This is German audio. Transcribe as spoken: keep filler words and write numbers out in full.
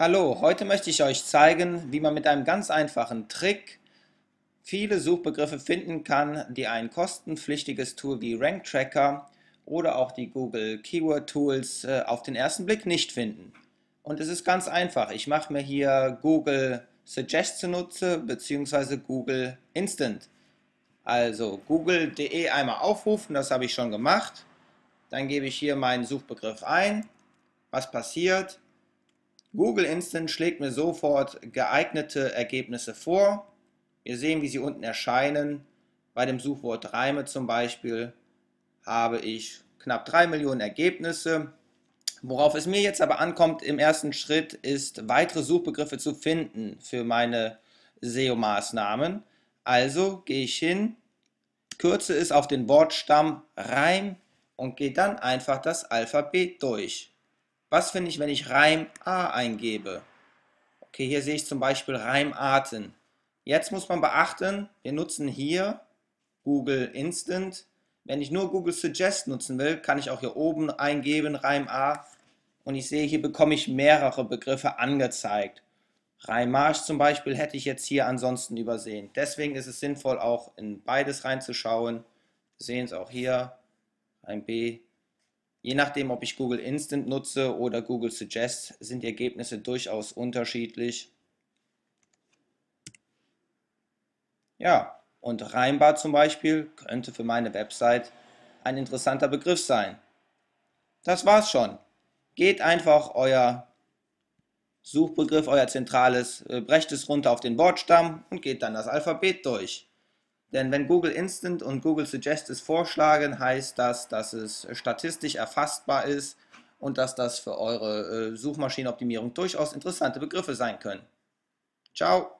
Hallo, heute möchte ich euch zeigen, wie man mit einem ganz einfachen Trick viele Suchbegriffe finden kann, die ein kostenpflichtiges Tool wie Rank Tracker oder auch die Google Keyword Tools auf den ersten Blick nicht finden. Und es ist ganz einfach. Ich mache mir hier Google Suggest zunutze bzw. Google Instant. Also google punkt de einmal aufrufen, das habe ich schon gemacht. Dann gebe ich hier meinen Suchbegriff ein. Was passiert? Google Instant schlägt mir sofort geeignete Ergebnisse vor. Wir sehen, wie sie unten erscheinen. Bei dem Suchwort Reime zum Beispiel habe ich knapp drei Millionen Ergebnisse. Worauf es mir jetzt aber ankommt im ersten Schritt, ist, weitere Suchbegriffe zu finden für meine S E O-Maßnahmen. Also gehe ich hin, kürze es auf den Wortstamm Reim und gehe dann einfach das Alphabet durch. Was finde ich, wenn ich Reim A eingebe? Okay, hier sehe ich zum Beispiel Reimarten. Jetzt muss man beachten, wir nutzen hier Google Instant. Wenn ich nur Google Suggest nutzen will, kann ich auch hier oben eingeben Reim A. Und ich sehe, hier bekomme ich mehrere Begriffe angezeigt. Reimarsch zum Beispiel hätte ich jetzt hier ansonsten übersehen. Deswegen ist es sinnvoll, auch in beides reinzuschauen. Wir sehen es auch hier, Reim B. Je nachdem, ob ich Google Instant nutze oder Google Suggest, sind die Ergebnisse durchaus unterschiedlich. Ja, und Reimbar zum Beispiel könnte für meine Website ein interessanter Begriff sein. Das war's schon. Geht einfach euer Suchbegriff, euer zentrales, brecht es runter auf den Wortstamm und geht dann das Alphabet durch. Denn wenn Google Instant und Google Suggest es vorschlagen, heißt das, dass es statistisch erfassbar ist und dass das für eure Suchmaschinenoptimierung durchaus interessante Begriffe sein können. Ciao!